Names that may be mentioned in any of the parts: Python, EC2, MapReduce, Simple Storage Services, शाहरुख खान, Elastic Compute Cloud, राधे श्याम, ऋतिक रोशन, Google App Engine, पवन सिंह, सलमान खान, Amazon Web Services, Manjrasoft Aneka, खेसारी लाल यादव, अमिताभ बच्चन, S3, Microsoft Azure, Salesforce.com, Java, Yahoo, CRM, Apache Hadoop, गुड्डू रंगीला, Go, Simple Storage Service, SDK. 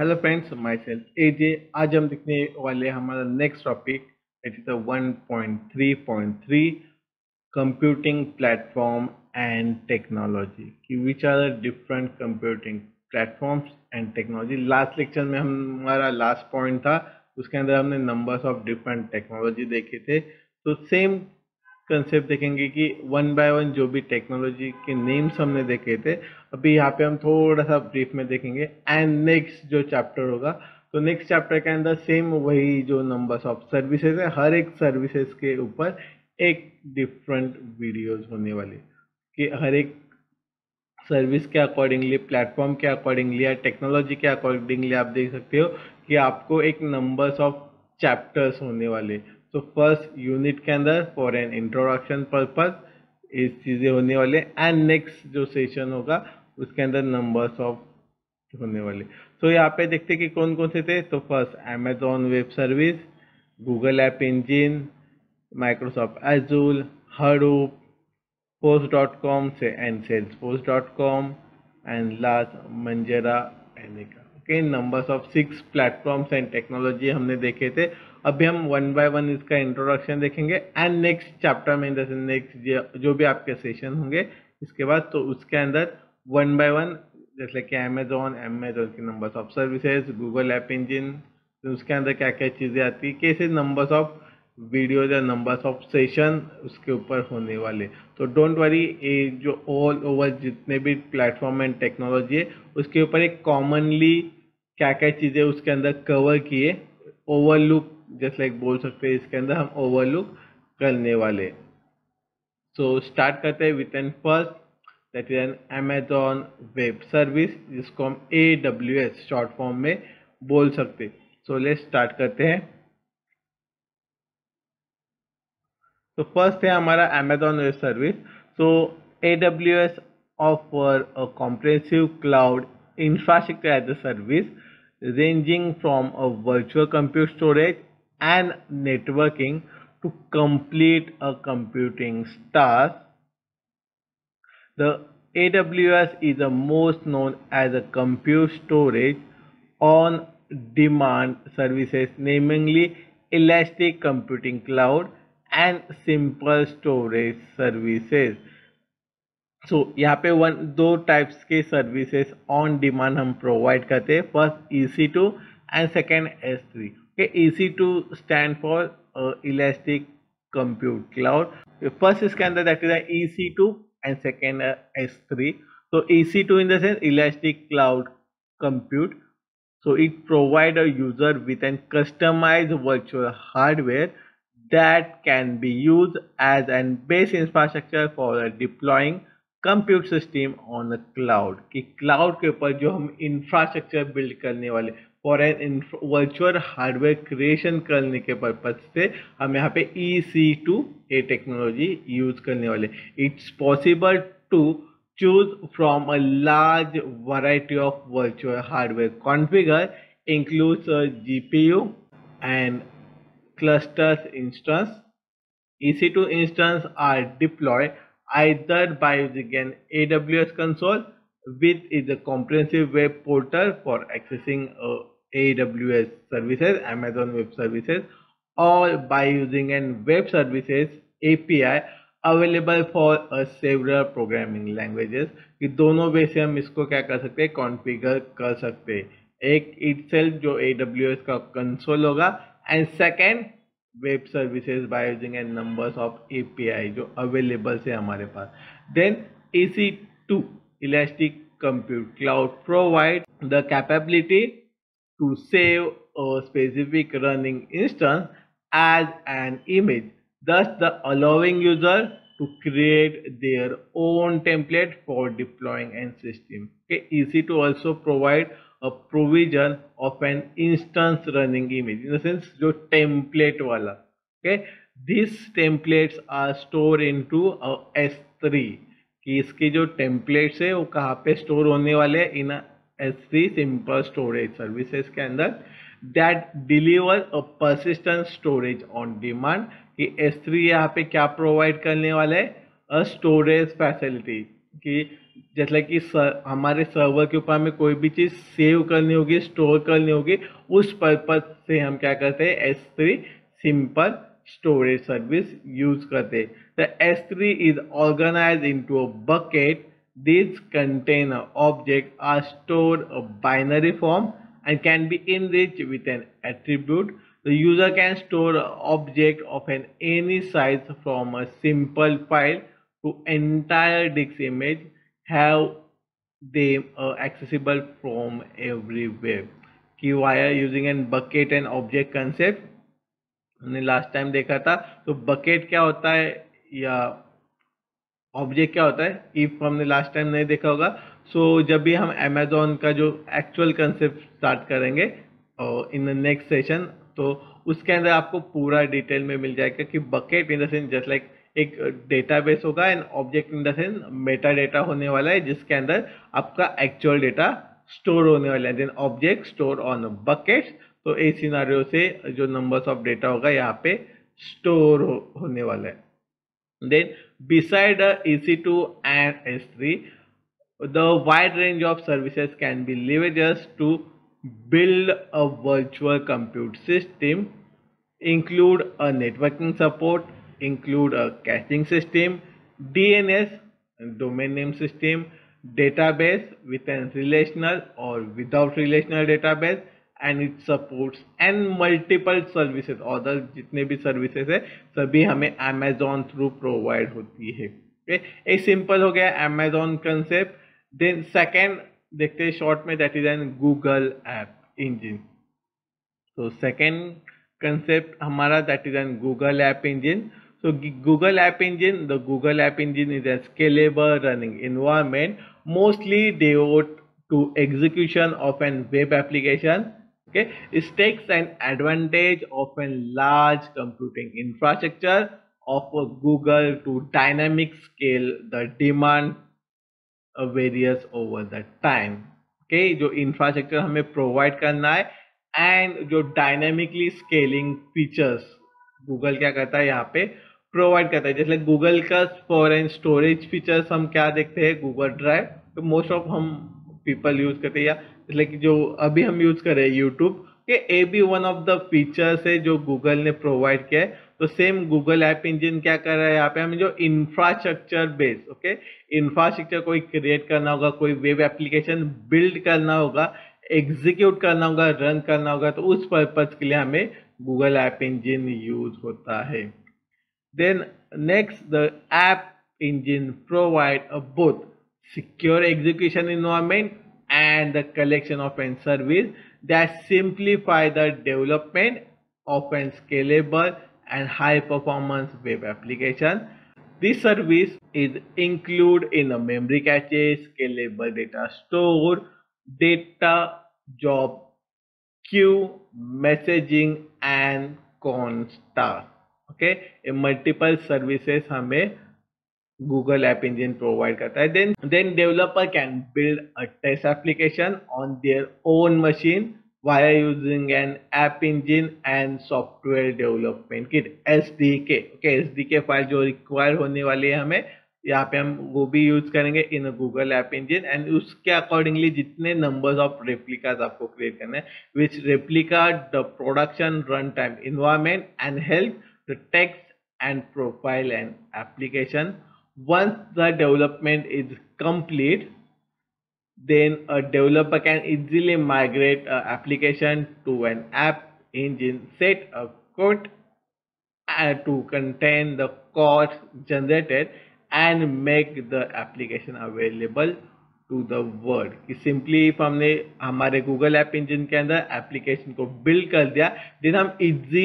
Hello friends, my self AJ. आज हम देखने वाले हमारा next topic it is 1.3.3 computing platform and technology कि which are different computing platforms and technology. Last lecture में हमारा लास्ट पॉइंट था, उसके अंदर हमने नंबर्स ऑफ डिफरेंट टेक्नोलॉजी देखे थे। तो सेम कंसेप्ट देखेंगे कि वन बाय वन जो भी टेक्नोलॉजी के नेम्स हमने देखे थे, अभी यहाँ पे हम थोड़ा सा ब्रीफ में देखेंगे। एंड नेक्स्ट जो चैप्टर होगा, तो नेक्स्ट चैप्टर के अंदर सेम वही जो नंबर्स ऑफ सर्विसेज है, हर एक सर्विसेज के ऊपर एक डिफरेंट वीडियोज होने वाली कि हर एक सर्विस के अकॉर्डिंगली, प्लेटफॉर्म के अकॉर्डिंगली या टेक्नोलॉजी के अकॉर्डिंगली आप देख सकते हो कि आपको एक नंबर्स ऑफ चैप्टर्स होने वाले। तो फर्स्ट यूनिट के अंदर फॉर एन इंट्रोडक्शन पर्पस इस चीज़ें होने वाले, एंड नेक्स्ट जो सेशन होगा उसके अंदर नंबर्स ऑफ होने वाले। तो यहाँ पे देखते कि कौन कौन से थे। तो first Amazon web service, Google app engine, Microsoft Azure, Hadoop, Salesforce.com से and Salesforce.com, and last Manjra Aneka. Okay, numbers of 6 platforms and technology हमने देखे थे। अभी हम वन बाय वन इसका इंट्रोडक्शन देखेंगे एंड नेक्स्ट चैप्टर में जैसे नेक्स्ट जो भी आपके सेशन होंगे इसके बाद, तो उसके अंदर वन बाय वन जैसे कि अमेजोन के numbers of services, Google app engine, तो उसके अंदर क्या क्या चीज़ें आती, कैसे नंबर्स ऑफ वीडियोज या नंबर्स ऑफ सेशन उसके ऊपर होने वाले। तो डोंट वरी, ये जो ऑल ओवर जितने भी प्लेटफॉर्म एंड टेक्नोलॉजी है उसके ऊपर एक कॉमनली क्या क्या चीज़ें उसके अंदर कवर किए, ओवरलुक जस्ट लाइक बोल सकते हैं, इसके अंदर हम ओवरलुक करने वाले। सो स्टार्ट करते हैं with an first that is an Amazon web service, जिसको हम AWS शॉर्ट फॉर्म में बोल सकते। सो लेट्स स्टार्ट करते हैं। तो फर्स्ट है हमारा Amazon web service. So AWS offer a comprehensive cloud infrastructure as a service ranging from a virtual compute storage and networking to complete a computing stack. The AWS is the most known as a compute storage on demand services, namely Elastic Computing Cloud and Simple Storage Services. So यहाँ पे दो types के services on demand हम provide करते हैं, first EC2 and second S3। EC2 stand for elastic compute cloud. First इसके अंदर that is EC2 and second S3। तो EC2 in the sense elastic cloud compute, so it provide a user with an customized virtual hardware that can be used as an base infrastructure for deploying compute system on cloud कि cloud के ऊपर जो हम infrastructure build करने वाले for an virtual hardware creation करने के purpose से हम यहाँ पे EC2 ये टेक्नोलॉजी यूज करने वाले। It's possible to choose from a large variety of virtual hardware configure includes GPU and clusters instance. EC2 instance are deployed either by using an AWS console, which is a comprehensive web portal for accessing AWS services, Amazon Web Services, or by using an web services API available for several programming languages. कि दोनों वे से हम इसको क्या कर सकते हैं, configure कर सकते हैं। एक इटसेल्फ जो AWS का कंसोल होगा and second web services by using a numbers of API जो available से हमारे पास। Then EC2 Elastic Compute Cloud provide the capability to save a specific running instance as an image, thus the allowing user to create their own template for deploying and system. Okay, EC2 also provide a provision of an instance running image in the sense जो template वाला, okay, these templates are stored into a S3 कि इसके जो templates है वो कहाँ पे store होने वाले हैं, इन S3 simple storage services के अंदर that deliver a persistent storage on demand कि S3 यहाँ पे क्या provide करने वाला है, a storage facility कि जैसा कि हमारे सर्वर के ऊपर हमें कोई भी चीज़ सेव करनी होगी, स्टोर करनी होगी, उस पर्पज से हम क्या करते हैं, S3 simple storage service use करते हैं। तो S3 is organize into a bucket, this contain object are stored a binary form and can be enriched with an attribute. The user can store an object of any size from a simple file to entire disk image, have them accessible from everywhere. कि via using an bucket and object concept हमने last time देखा था। तो bucket क्या होता है या object क्या होता है इफ हमने लास्ट टाइम नहीं देखा होगा। सो जब भी हम अमेजोन का जो एक्चुअल कंसेप्ट स्टार्ट करेंगे इन द नेक्स्ट सेशन, तो उसके अंदर आपको पूरा डिटेल में मिल जाएगा कि bucket in the sense just like एक डेटाबेस होगा and object in the sense Meta data होने वाला है जिसके अंदर आपका एक्चुअल डेटा स्टोर होने वाला है, then object store on bucket. तो इस सिनेरियो से जो नंबर्स ऑफ डेटा होगा यहाँ पे स्टोर होने वाला है। Then beside EC2 and S3, the wide range of services can be leveraged to build a virtual compute system, include a networking support, include a caching system, DNS domain name system, database with a relational or without relational database, and it supports and multiple services और जितने भी services है सभी हमें Amazon through provide होती है। ये simple हो गया Amazon कंसेप्ट। देन सेकेंड देखते हैं शॉर्ट में, that is an Google app engine. तो सेकेंड कंसेप्ट हमारा that is an Google app engine. So Google app engine, the Google app engine is an scalable running environment mostly devote to execution of an web application. Okay, it takes an advantage of a large computing infrastructure of Google to dynamic scale the demand varies over the time. Okay, जो infrastructure हमें provide करना है and जो dynamically scaling features Google क्या करता है यहाँ पे provide करता है। जैसे Google का foreign storage features हम क्या देखते हैं, Google Drive तो most of हम people use करते हैं या लेकिन जो अभी हम यूज कर रहे हैं यूट्यूब के A B one of the features है जो गूगल ने प्रोवाइड किया है। तो सेम गूगल ऐप इंजन क्या कर रहा है यहाँ पे हमें जो इंफ्रास्ट्रक्चर बेस, ओके इंफ्रास्ट्रक्चर कोई क्रिएट करना होगा, कोई वेब एप्लीकेशन बिल्ड करना होगा, एग्जीक्यूट करना होगा, रन करना होगा, तो उस पर्पज के लिए हमें गूगल ऐप इंजन यूज होता है। Then next the app engine provide a both secure execution environment and the collection of end service that simplify the development of an scalable and high performance web application. This service is included in a memory cache, scalable data store, data job queue, messaging and constant. Okay, a multiple services हमें Google App Engine provide करता है। Then developer can build a test application on their own machine via using an app engine and software development kit SDK। Okay SDK file जो require होने वाली है हमें यहाँ पे हम वो भी यूज करेंगे in Google app engine and उसके अकॉर्डिंगली जितने नंबर्स ऑफ रेप्लिकाज आपको क्रिएट करना है which replica the production run time environment and help the text and profile and application. Once the development is complete, then a developer can easily migrate an application to an app engine, set a code to contain the codes generated and make the application available to the world. कि simply if हमने हमारे Google App Engine के अंदर application को build कर दिया, then हम easy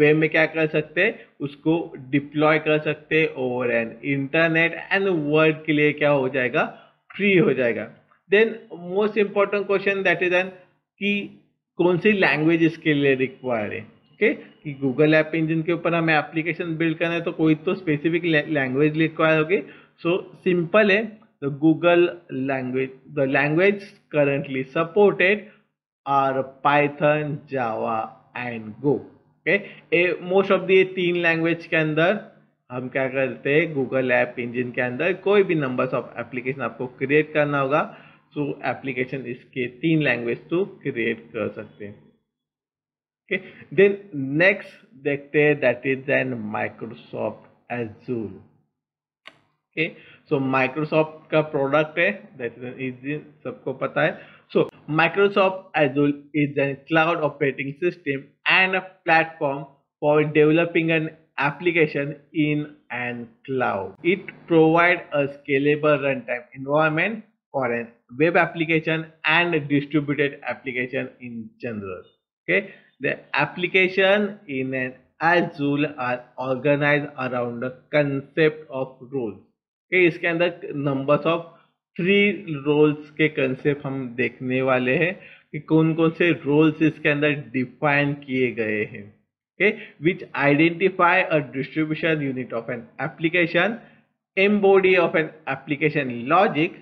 way में क्या कर सकते हैं उसको deploy कर सकते हैं over an internet and world के लिए क्या हो जाएगा, free हो जाएगा. Then most important question that is then कि कौन सी language इसके लिए required है. Okay, कि Google App Engine के ऊपर हमें application build करना है तो कोई तो specific language required होगी. So simple है, the Google language, the language currently supported are Python, Java and Go. Okay, most of the 3 language के अंदर हम क्या करते हैं, गूगल ऐप इंजन के अंदर कोई भी नंबर्स ऑफ एप्लीकेशन आपको क्रिएट करना होगा, सो एप्लीकेशन इसके 3 लैंग्वेज तो क्रिएट कर सकते हैं। ओके, देन नेक्स्ट देखते हैं that is an Microsoft Azure. Okay, so Microsoft का प्रोडक्ट है, दैट इज एन इंजन, सबको पता है। So Microsoft Azure is an cloud operating system and a platform for developing an application in and cloud. It provides a scalable runtime environment for a web application and a distributed application in general. Okay, the application in an Azure are organized around the concept of roles. Okay, इसके अंदर numbers of 3 roles के concept हम देखने वाले हैं कि कौन कौन से roles इसके अंदर define किए गए हैं। Okay, which identify a distribution unit of an application, embody of an application logic,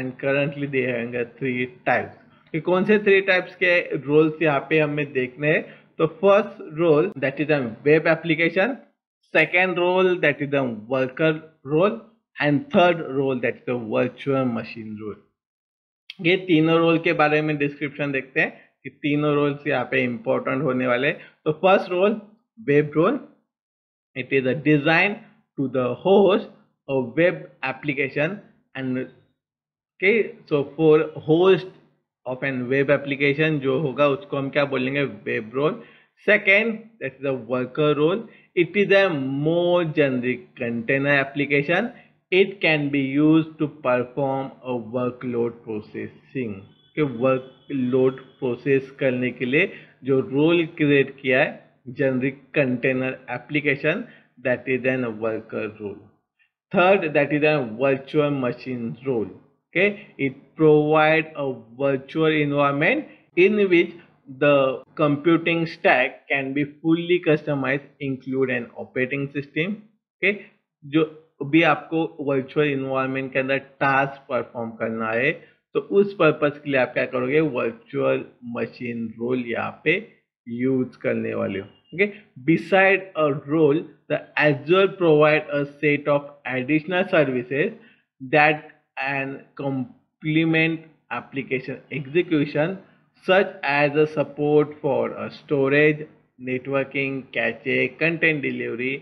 and currently they have 3 types. कि कौन से 3 types के roles यहाँ पे हमें देखने हैं। तो first role that is a web application, second role that is a worker role, and third role that is a virtual machine role. ये तीनों role के बारे में description देखते हैं कि तीनों रोल्स यहाँ पे इंपॉर्टेंट होने वाले। तो first role web role, it is a design to the host a web application and के, so for host of an web application जो होगा उसको हम क्या बोलेंगे, web role. Second that is a worker role, it is a more generic container application, it can be use to perform a workload processing. के workload process करने के लिए जो रोल क्रिएट किया है generic container application, that is an worker role. Third that is an virtual machine role, okay, it provide a virtual environment in which the computing stack can be fully customize include an operating system. Okay, जो भी आपको virtual environment के अंदर task perform करना है तो उस purpose के लिए आप क्या करोगे, वर्चुअल मशीन रोल यहाँ पे यूज करने वाले हो। Okay, beside a role the Azure provide a set of additional services that and complement application execution, such as a support for a storage, networking, cache, content delivery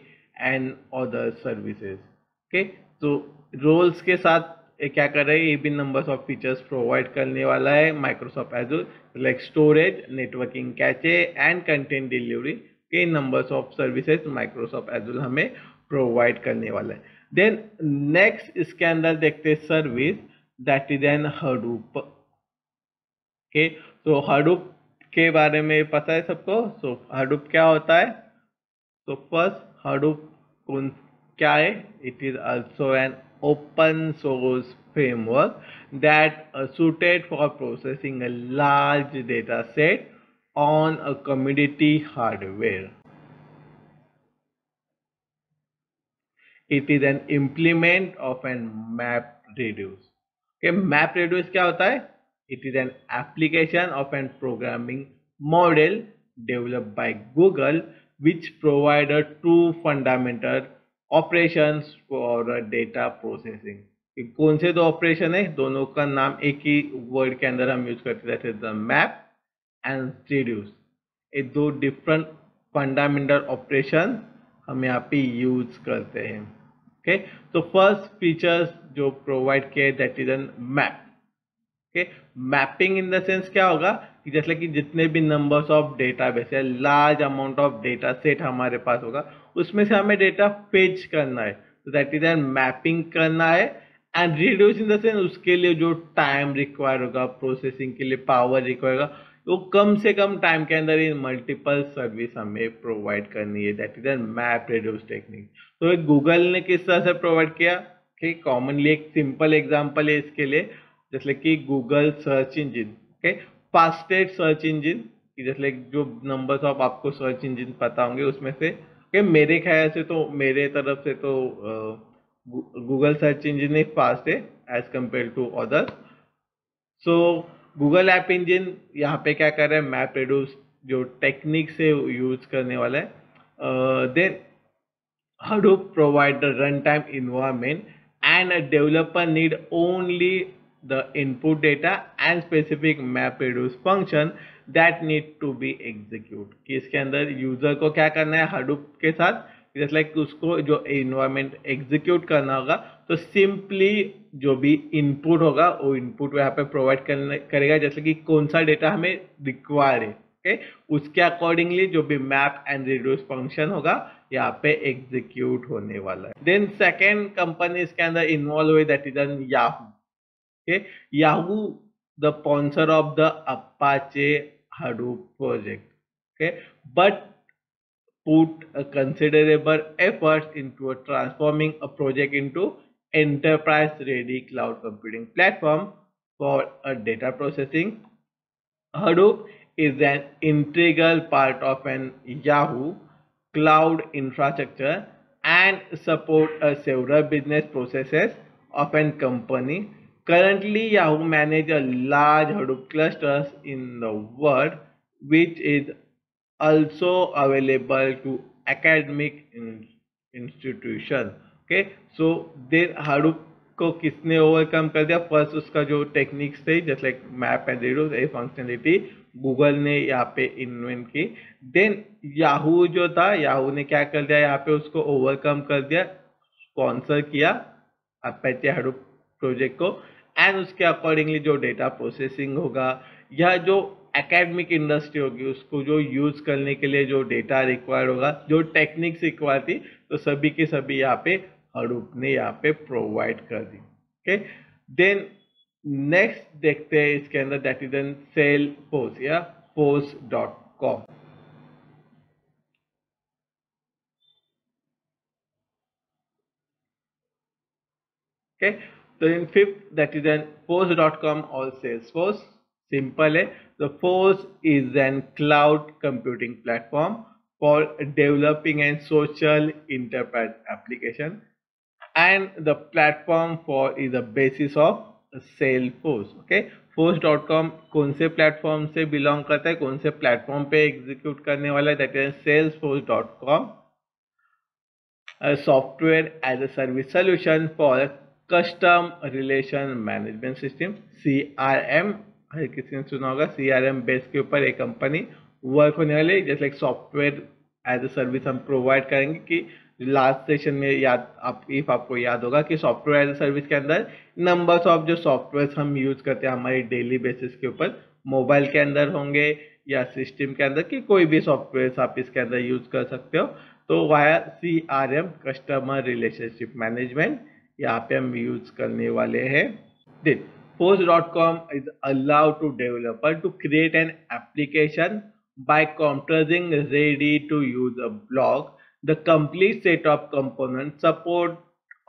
and other services. Okay, तो roles के साथ क्या कर रहे हैं, ये भी numbers of features provide करने वाला है Microsoft Azure, like storage, networking, cache and content delivery. के numbers of services Microsoft Azure हमें प्रोवाइड करने वाला है। देन नेक्स्ट इसके अंदर देखते service that is an Hadoop. Okay, तो हडूप के बारे में पता है सबको। सो हडूप क्या होता है, तो फर्स्ट हडूप कौन क्या है, it is also an open source framework that is suited for processing a large data set on a commodity hardware. It is an implement of an MapReduce. Okay, MapReduce क्या होता है? It is an application of an programming model developed by Google, which provides two fundamental operations और data processing. कौन से 2 operation है, दोनों का नाम एक ही वर्ड के अंदर हम यूज करते रहते हैं, द मैप एंड रिड्यूस। ये 2 डिफरेंट फंडामेंटल ऑपरेशन हम यहाँ पे यूज करते हैं। ओके, तो फर्स्ट फीचर्स जो प्रोवाइड किए that is an map. Okay, mapping in the sense क्या होगा कि जैसे कि जितने भी नंबर्स ऑफ डेटाबेस या large amount of data set हमारे पास होगा उसमें से हमें डेटा फेच करना है, तो दैट इज एन मैपिंग करना है। And reduce in the sense उसके लिए जो टाइम रिक्वायर होगा प्रोसेसिंग के लिए, पावर रिक्वायर होगा, वो कम से कम टाइम के अंदर इन मल्टीपल सर्विस हमें प्रोवाइड करनी है, that is an map reduce technique. तो गूगल ने किस तरह से प्रोवाइड किया कि कॉमनली एक सिंपल एग्जाम्पल है इसके लिए, जैसे कि Google search engine. Okay, fastest search engine, जैसे जो नंबर्स ऑफ आपको सर्च इंजिन पता होंगे उसमें से कि मेरे ख्याल से तो मेरे तरफ से तो गूगल सर्च इंजिन ही फास्ट है as compare to others. So Google app engine यहाँ पे क्या कर रहा है, मैप रिड्यूस जो टेक्निक से यूज करने वाला है। Then Hadoop provides the runtime environment, and a developer needs only the input data and specific MapReduce function that need to be executed. इसके अंदर यूजर को क्या करना है Hadoop के साथ, जैसे लाइक उसको जो environment execute करना होगा तो simply जो भी input होगा वो input यहाँ पे provide करेगा, जैसे कि कौन सा data हमें required है, okay? उसके accordingly जो भी map and reduce function होगा यहाँ पे execute होने वाला है. Then second company इसके अंदर involved हुई, that is an Yahoo. Okay, Yahoo, the sponsor of the Apache Hadoop project, okay, but put a considerable effort into transforming a project into enterprise-ready cloud computing platform for data processing. Hadoop is an integral part of an Yahoo cloud infrastructure and support several business processes of a company. Currently, Yahoo manages a large Hadoop clusters in the world, which is also available to academic institutions. Okay, so then Hadoop को किसने overcome कर दिया? First उसका जो techniques थे, just like map and reduce, ये functionality Google ने यहाँ पे invent की. Then Yahoo जो था, Yahoo ने क्या कर दिया? यहाँ पे उसको overcome कर दिया, sponsor किया Apache Hadoop project को, and उसके accordingly जो data processing होगा या जो academic industry होगी उसको जो use करने के लिए जो data required होगा, जो techniques required थी, तो सभी के सभी यहाँ पे Hadoop ने यहाँ पे provide कर दी. Okay, then next देखते हैं इसके अंदर, that is then Salesforce या Force.com. Okay, so in fifth, that is an Force.com or Salesforce. Simple है. The Force is an cloud computing platform for developing and social enterprise application, and the platform for is the basis of Salesforce. Okay, Force.com कौन से platform से belong करता है, कौन से platform पे execute करने वाला है, that is Salesforce.com. A software as a service solution for custom relation management system CRM, हर किसी ने सुना होगा. CRM बेस के ऊपर एक कंपनी वर्क होने वाली, जैसे like software as a service हम प्रोवाइड करेंगे. कि लास्ट सेशन में याद आपको याद होगा कि सॉफ्टवेयर एज अ सर्विस के अंदर नंबर्स ऑफ जो सॉफ्टवेयर हम यूज करते हैं हमारी डेली बेसिस के ऊपर, मोबाइल के अंदर होंगे या सिस्टम के अंदर, कि कोई भी सॉफ्टवेयर आप इसके अंदर यूज कर सकते हो. तो via CRM customer relationship management यहाँ पे हम यूज करने वाले हैं. Then Force.com is allowed to developer to create an application by composing ready to use a block. The complete set of components support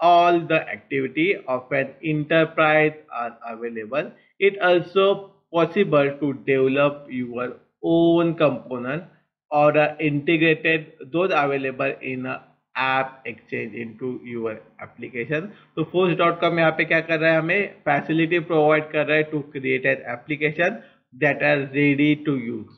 all the activity of an enterprise are available. It also possible to develop your own component or integrated those available in a App Exchange into your application. तो Force.com यहाँ पे क्या कर रहा है, हमें facility provide कर रहा है to create an application that are ready to use.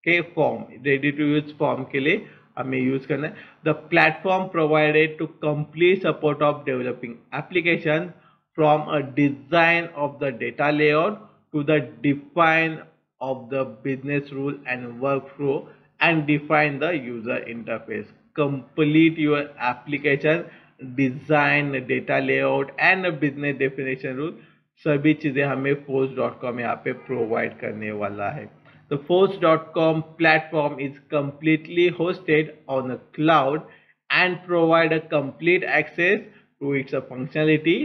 Okay, form ready to use form के लिए हमें यूज करना है. The platform provided to complete support of developing application from a design of the data layout to the define of the business rule and workflow and define the user interface. Complete your application design, data layout and business definition rule. सभी चीजें हमें Force.com यहाँ पे provide करने वाला है. The Force.com platform is completely hosted on a cloud and provide a complete access to its functionality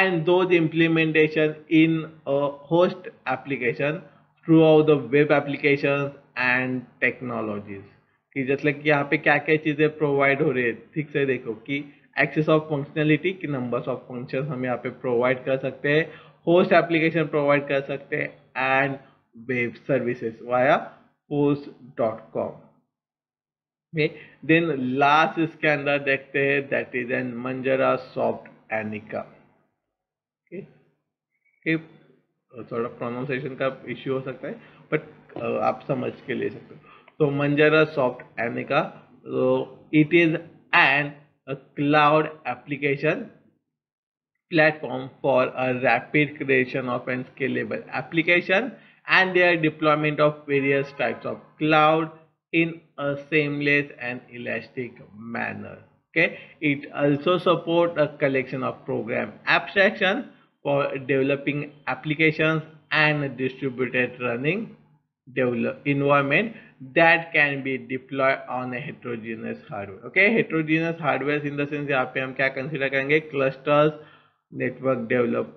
and those implementation in a host application throughout the web applications and technologies. कि जैसे कि यहाँ पे क्या क्या चीजें प्रोवाइड हो रही है, ठीक से देखो कि एक्सेस ऑफ फंक्शनलिटी, कि नंबर्स ऑफ फंक्शन हम यहाँ पे प्रोवाइड कर सकते हैं, होस्ट एप्लीकेशन प्रोवाइड कर सकते हैं and web services via Force.com. Then last इसके अंदर देखते हैं, that is an Manjrasoft Aneka. थोड़ा प्रोनाउंसिएशन का इश्यू हो सकता है बट आप समझ के ले सकते हो. So Manjrasoft Aneka, so it is an a cloud application platform for a rapid creation of a scalable application and their deployment of various types of cloud in a seamless and elastic manner. Okay, it also supports a collection of program abstractions for developing applications and distributed running environment that can be deployed on a heterogeneous hardware. Okay, heterogeneous hardware in the sense yahan pe hum kya consider karenge, clusters, network development,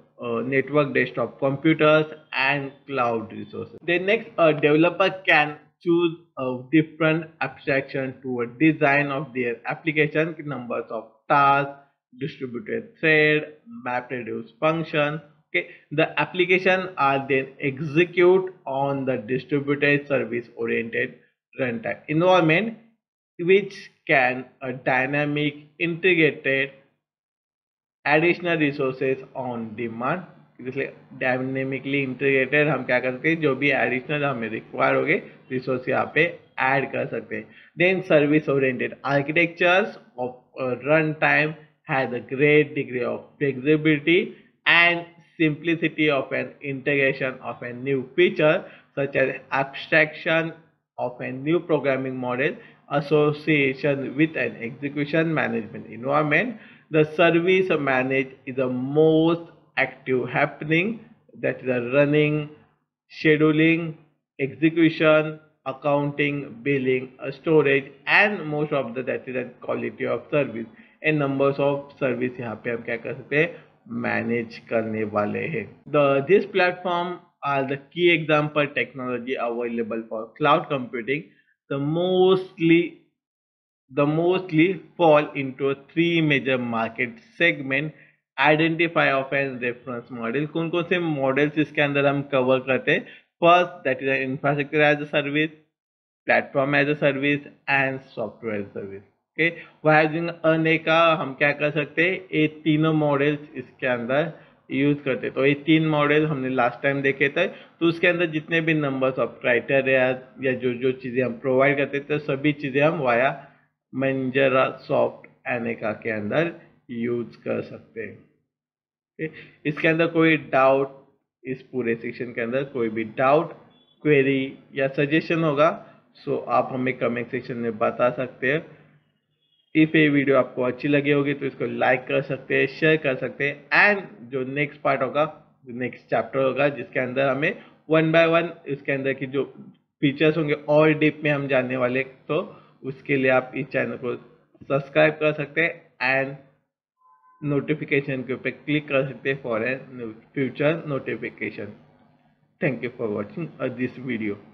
network desktop computers and cloud resources. Then next, a developer can choose a different abstraction to a design of their application, numbers of tasks, distributed thread, MapReduce function. Okay, the application are then execute on the distributed service oriented runtime environment, which can a dynamic integrated additional resources on demand. इसलिए dynamically integrated हम क्या कर सकते हैं, जो भी additional हमें require हो गए रिसोर्स यहाँ पे ऐड कर सकते हैं. Then service oriented architectures of run time has a great degree of flexibility and simplicity of an integration of an new feature such as abstraction of an new programming model association with an execution management environment. The service managed is the most active happening, that is the running, scheduling, execution, accounting, billing, storage, and most of the, that is the quality of service and numbers of service यहाँ पे हम क्या कर सकते हैं, manage करने वाले हैं. This platform are the key example technology available for cloud computing. The mostly fall into three major market segment identify of and reference model. कौन कौन से मॉडल्स इसके अंदर हम कवर करते हैं? First, that is infrastructure as a service, platform as a service and software service. Okay, wiring अनेका हम क्या कर सकते हैं, ये तीनों मॉडल्स इसके अंदर यूज करते. तो ये तीन मॉडल हमने लास्ट टाइम देखे थे, तो उसके अंदर जितने भी नंबर्स ऑफ क्राइटेरिया या जो जो चीज़ें हम प्रोवाइड करते थे सभी चीज़ें हम वाया Manjrasoft Aneka के अंदर यूज कर सकते हैं. इसके अंदर कोई डाउट, इस पूरे सेक्शन के अंदर कोई भी डाउट, क्वेरी या सजेशन होगा सो आप हमें कमेंट सेक्शन में बता सकते हैं. इफ ये वीडियो आपको अच्छी लगी होगी तो इसको लाइक कर सकते हैं, शेयर कर सकते हैं एंड जो नेक्स्ट पार्ट होगा, नेक्स्ट चैप्टर होगा जिसके अंदर हमें वन बाय वन इसके अंदर की जो फीचर्स होंगे और डीप में हम जानने वाले, तो उसके लिए आप इस चैनल को सब्सक्राइब कर सकते हैं एंड नोटिफिकेशन के ऊपर क्लिक कर सकते हैं for a future notification. Thank you for watching this video.